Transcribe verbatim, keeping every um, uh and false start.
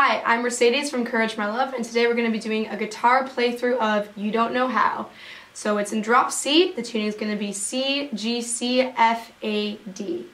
Hi, I'm Mercedes from Courage My Love, and today we're going to be doing a guitar playthrough of You Don't Know How. So it's in drop C, the tuning is going to be C, G, C, F, A, D.